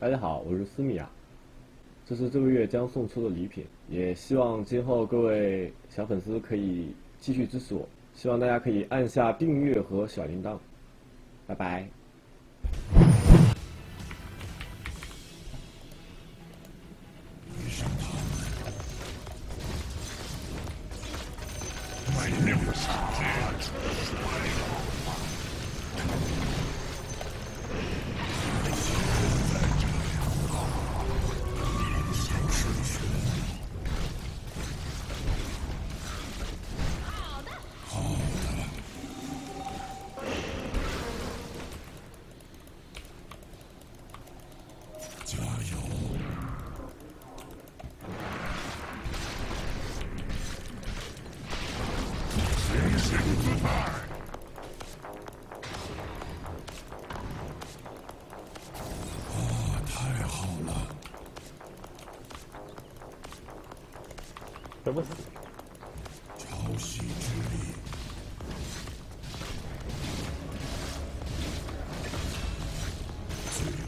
大家好，我是思密雅，这是这个月将送出的礼品，也希望今后各位小粉丝可以继续支持我，希望大家可以按下订阅和小铃铛，拜拜。什么？潮汐之力，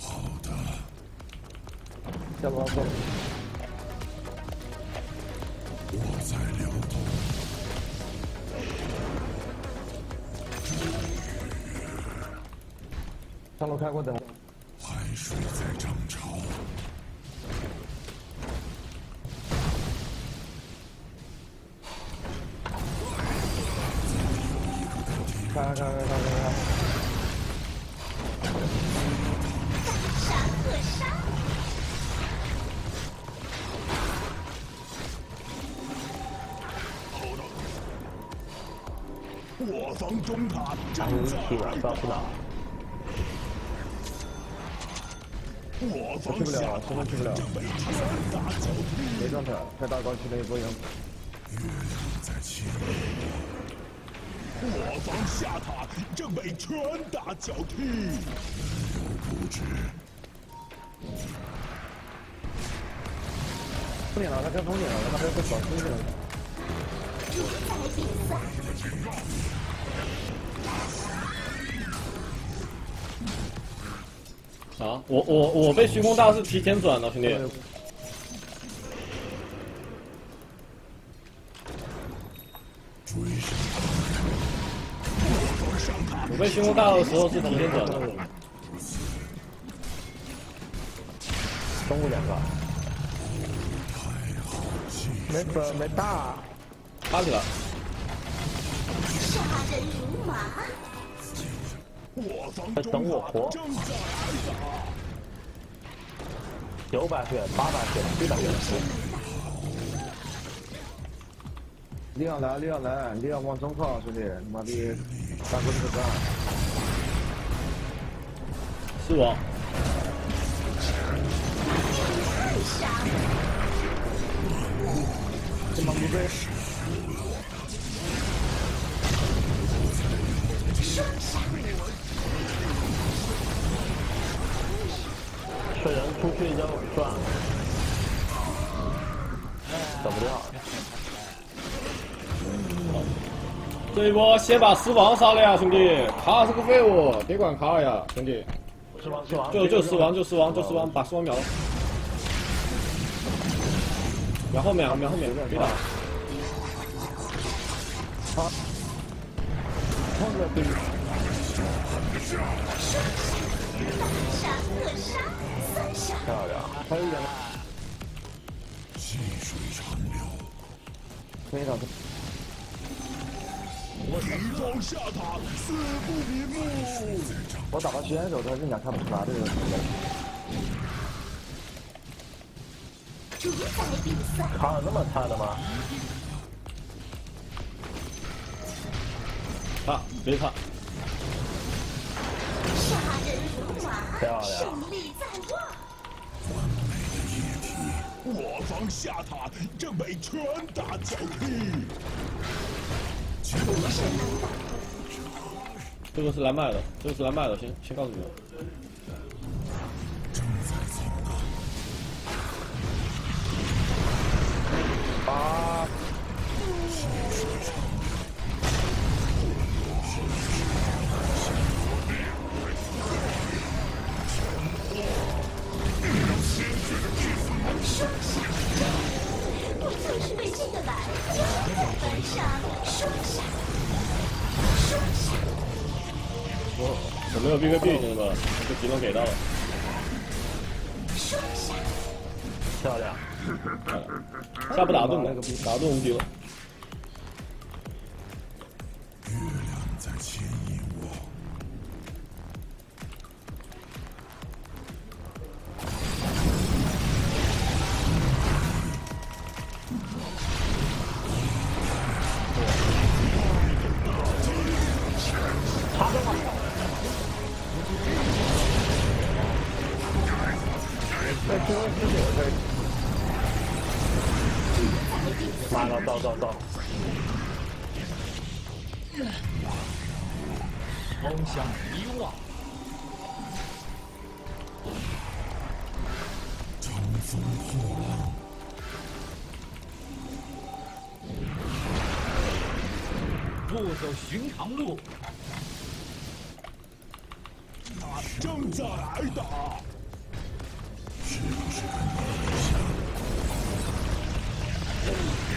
好的。小萝卜，我在流动。 上楼开过的，海水在涨潮，我方中塔正在动摇。 我去不了，真的去不了。没状态，太大高区了也不赢。我方下塔正被拳打脚踢。不止。封顶了，他真封顶了，他还会搞封顶。啊！我被虚空大师提前转了，兄弟。我被虚空大的时候是提前转的。中路两个。没本没大，趴起来。杀人如麻。 在等我活，900血、800血、100血，力量来，力量来，力量往中靠，兄弟，他妈逼，大哥这个干，是我。这么不对。 这人出去一脚转，走不掉。这一波先把狮王杀了呀，兄弟！卡尔是个废物，别管卡尔呀，兄弟。狮王，就狮王，把狮王秒了。秒后面，秒后面，别打。好。后面对。漂亮，还有一点吗？细水长流，没打中。敌方下塔，死不瞑目。我打到狙击手的人家看不出来这个。卡尔那么菜的吗？啊，别怕。 胜利在望。完美的液体。我方下塔正被拳打脚踢。这个是来卖的，这个是来卖的，先告诉你们。正在走到。啊！有没有 BKB 兄弟们？这技能给到了，漂亮！下不打盾的，打盾无敌了。月亮在牵引我。 完了，走！风向遗忘，乘风破浪。不走寻常路，正在挨打。 是不是看到了一下？我在流水。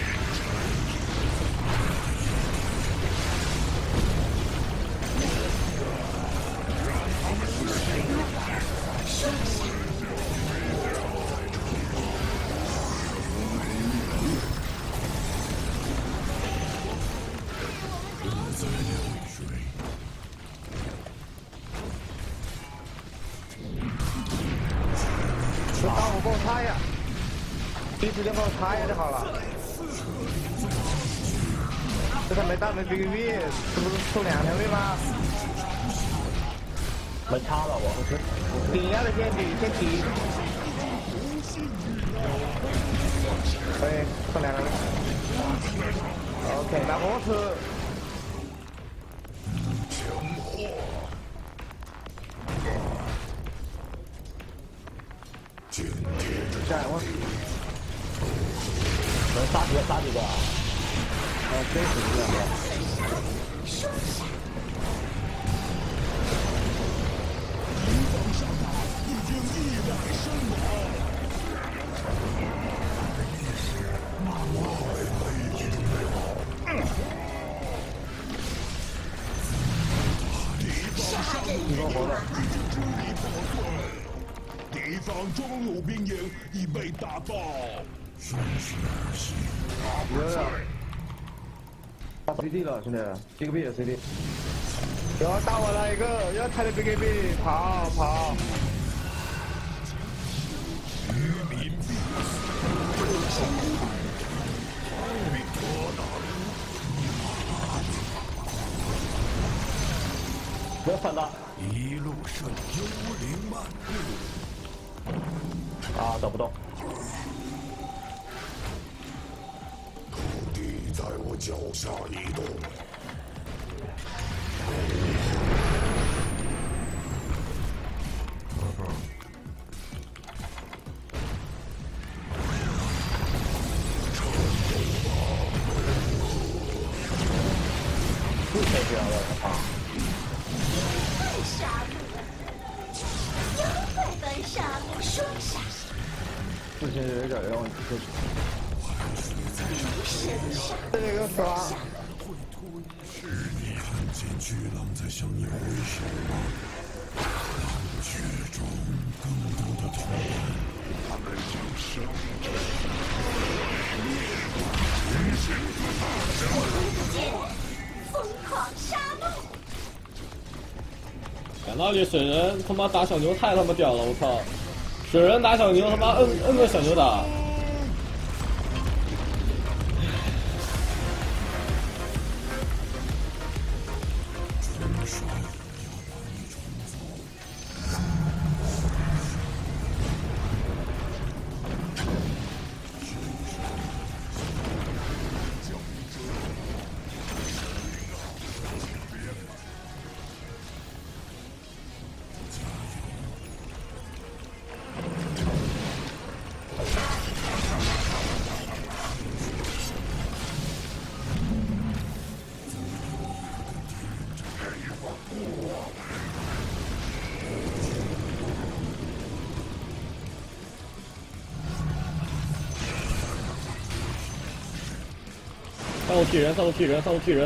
帮我擦呀！第一时间帮我擦一下就好了。这他没大没 BKB， 这不是送2条位吗？没擦了我。顶呀！先顶。可以送2条位。OK， 拿红子。强化。 下我，能杀几个啊？啊，真死不了。你说活的。 敌方中路兵营已被打爆，双十二星，打 CD 了，兄弟 ，BKB 也 CD， 然后打我来一个，要踩着 BKB 跑。渔民必死，不要反打，一路上幽灵漫步。 啊，找不到。土地在我脚下移动。不太行了，他。太傻了。 杀不双杀，这些有点让我不舒服。这个耍。你看见巨浪在向你挥手吗？浪血中更多的痛。他们生着。疯狂杀戮。 讲道理，水人他妈打小牛太他妈屌了，我靠！水人打小牛他妈摁个小牛打，上路踢人！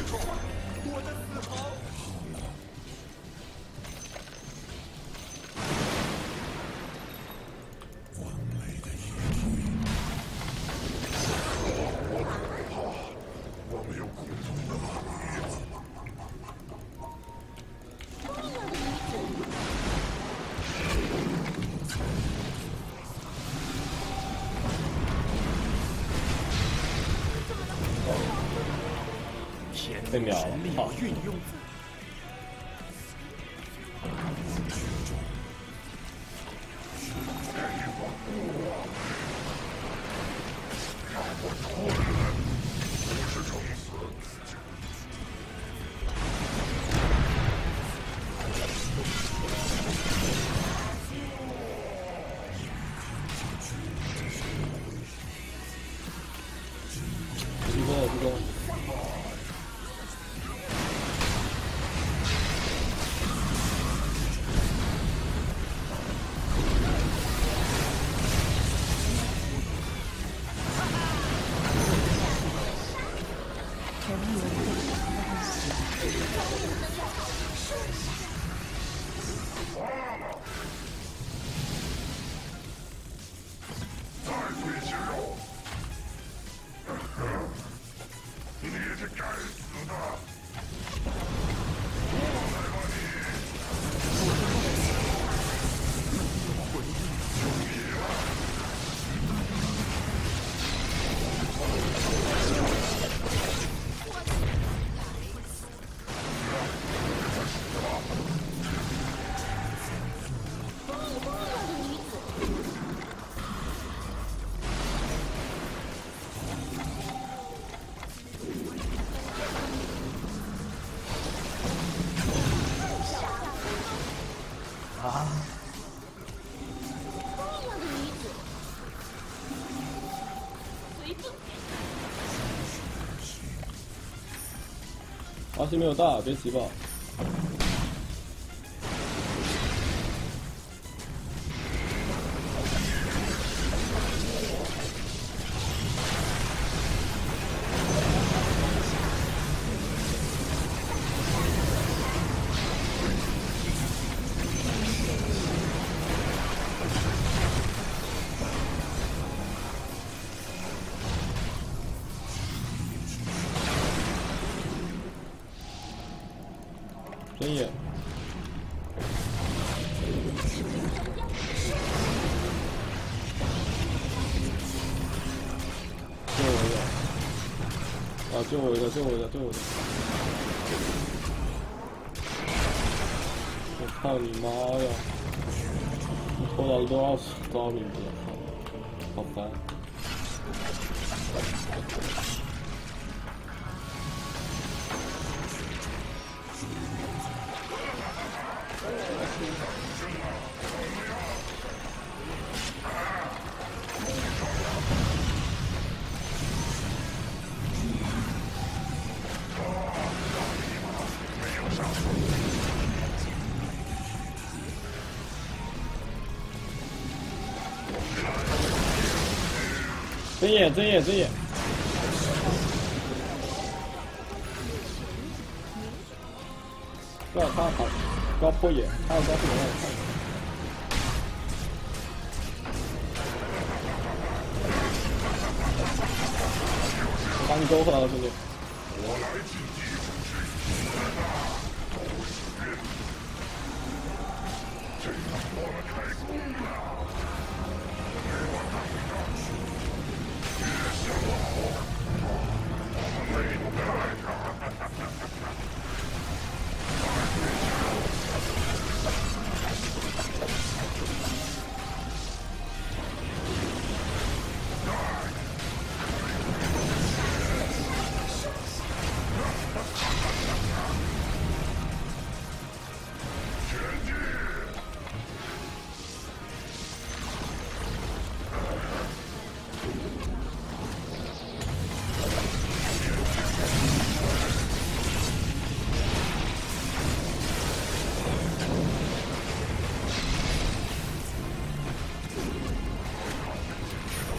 之处，我的死仇。完美的遗体。我们有共同的话题。 被秒了！好，提供了，提供了。 发现没有大，别急吧。 真野，救我一个！我操你妈呀！你偷了多少刀？你我操，好烦！ 真野！不要他跑，不要破野，他要抓住我。 把你勾回来了，兄弟！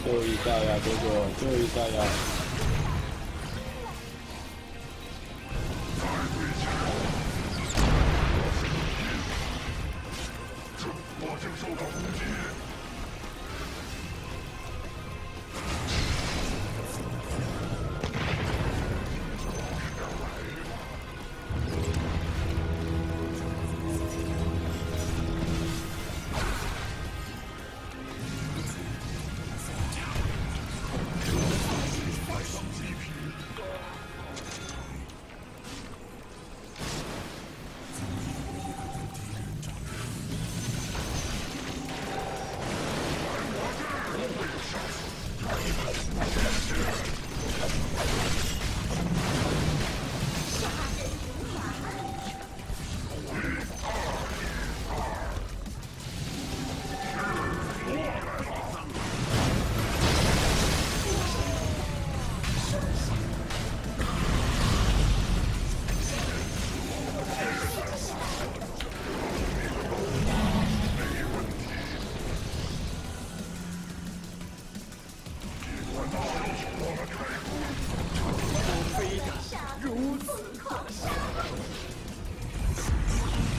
救一下呀，哥哥！救一下呀！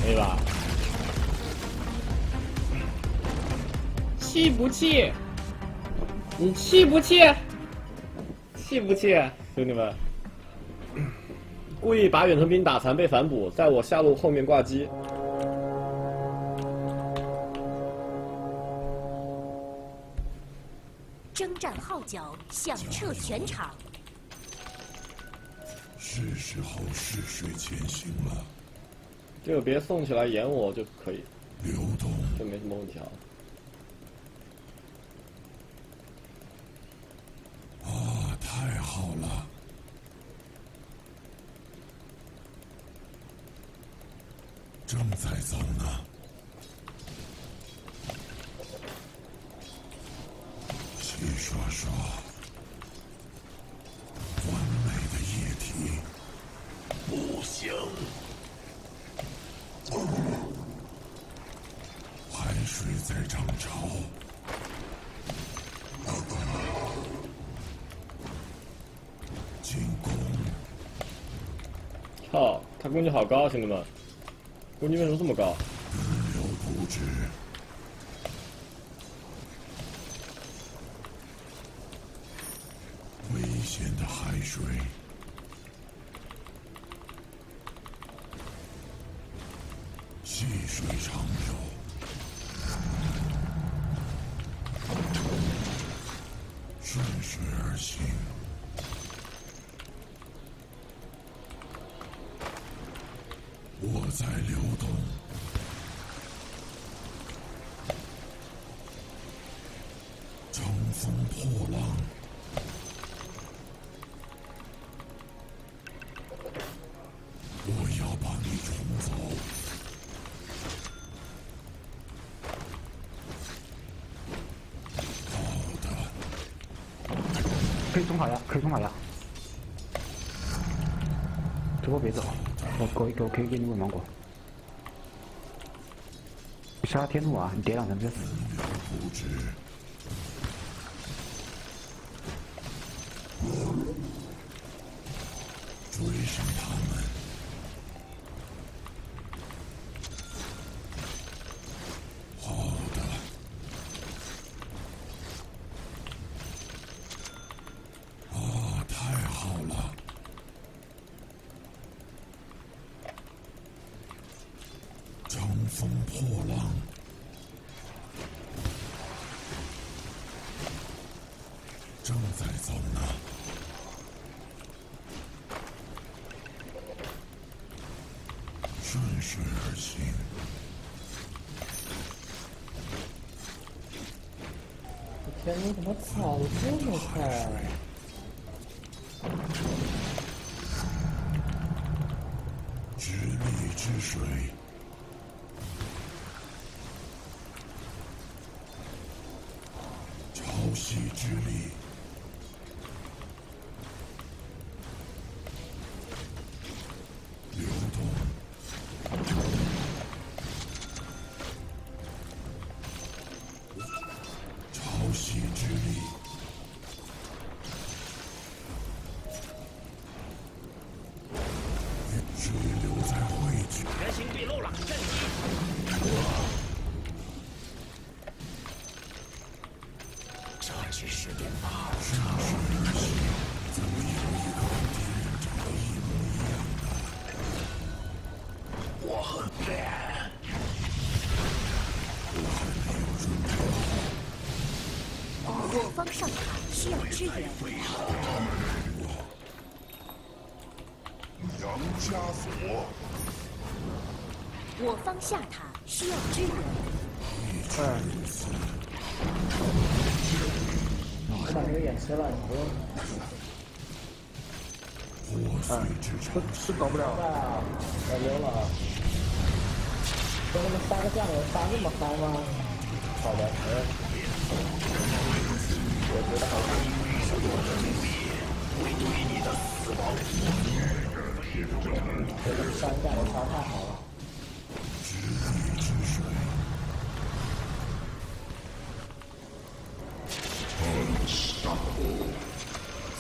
可以吧？气不气？你气不气？气不气，兄弟们？故意把远程兵打残被反捕，在我下路后面挂机。 征战号角响彻全场。是时候试水前行了。就别送起来演我就可以。流动。这没什么问题啊。啊，太好了！正在走呢。 你说说，完美的液体，不行，海水在涨潮，进攻！操，他攻击好高，兄弟们，攻击为什么这么高？流不止。 危险的海水，细水长流，顺水而行。我在流动，乘风破浪。 可以中塔呀，可以中塔呀！主播别走，我可以给你喂芒果。你杀天路啊！你叠两层兵。追上他们！好的。 乘风破浪，正在走呢。顺势而行，我天，你怎么跑得这么快啊？直立之水。 潮汐之力，流动；潮汐之力，水流在汇聚。原形毕露了，战机。 我方上塔需要支援。杨家锁。我方下塔需要支援。我感觉眼吃了，你说。这搞不了。老刘了。跟他们杀个酱油杀那么嗨吗？好的。我觉得好像是我的努力，会对你的死亡负责。这个山下的茶太好了。直立之水，很少，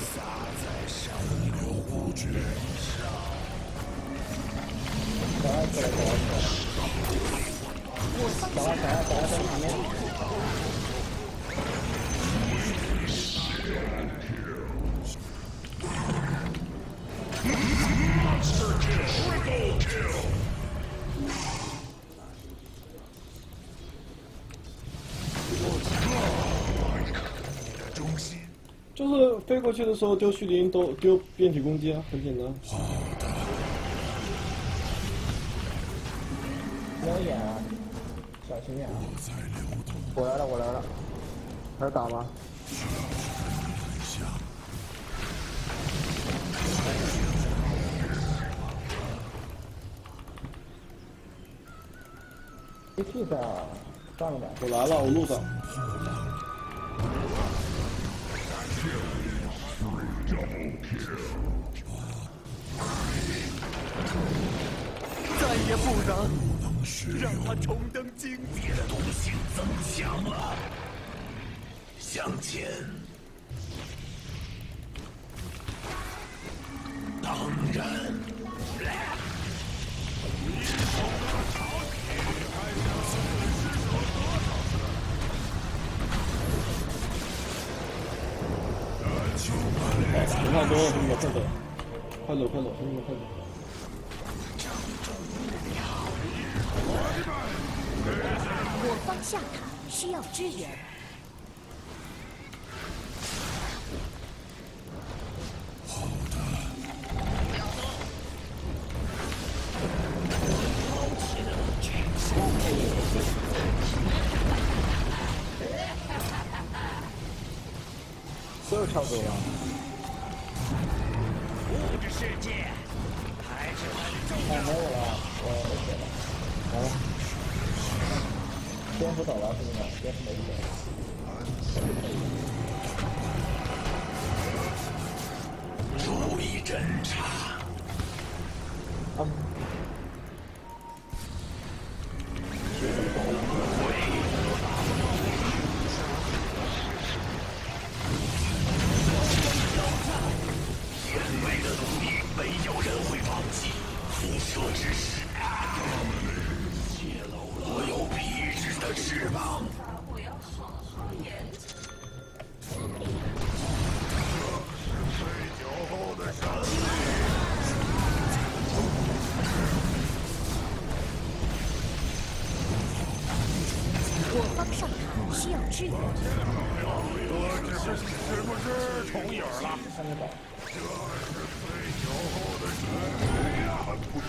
洒在上流不止。Monster kill! Triple kill!就是飞过去的时候丢虚灵，都丢变体攻击啊，很简单。瞄眼啊，小心眼啊！我来了，我来了，还打吗？没事的，算了吧。我来了，我路上。 再也不能让他重登经典。东西增强了，向前，当然。快走，兄弟们，快走！快走，快走，兄弟们，快走！ 我方下塔需要支援。好的。所有差不多了。物质世界还是很重要。没有了，我写了，完了。 蝙蝠走了，兄弟们，蝙蝠没走。注意侦查。啊。人类的努力，没有人会忘记辐射之石。 翅膀。我要好好研究。醉酒后的胜利。我方上塔需要支援。我是不是重影了？看得到。这是醉酒后的胜利啊！不得。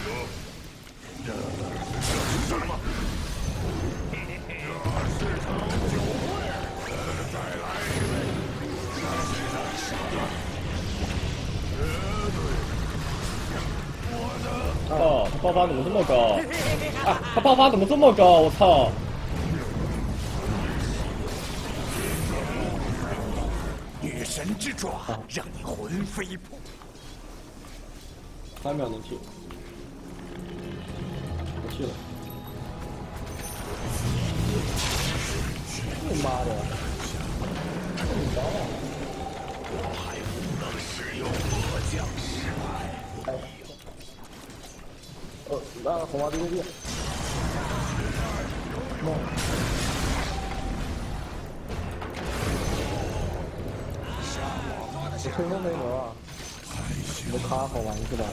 这什么？ 哦，他爆发怎么这么高？啊，他爆发怎么这么高？我操！女神之爪让你魂飞魄散。3秒能踢，我去了。 你妈的！你等等，我还不能使用魔将石牌。来了，红毛兵变。我吹风没有啊？我卡好玩是吧？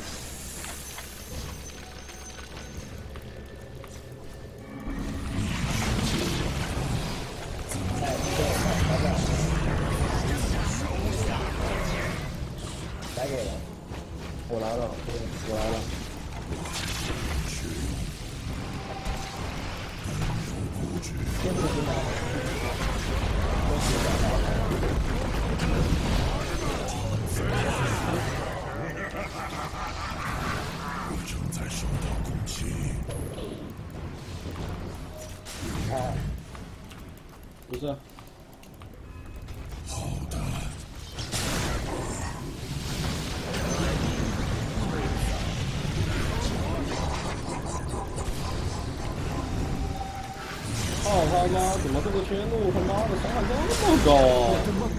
这个圈路他妈的伤害这么高，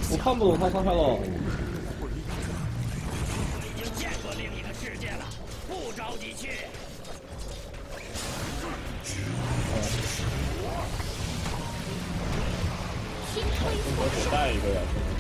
我看不懂他伤害了。已经见过另一个世界了，不着急去。我只带一个呀。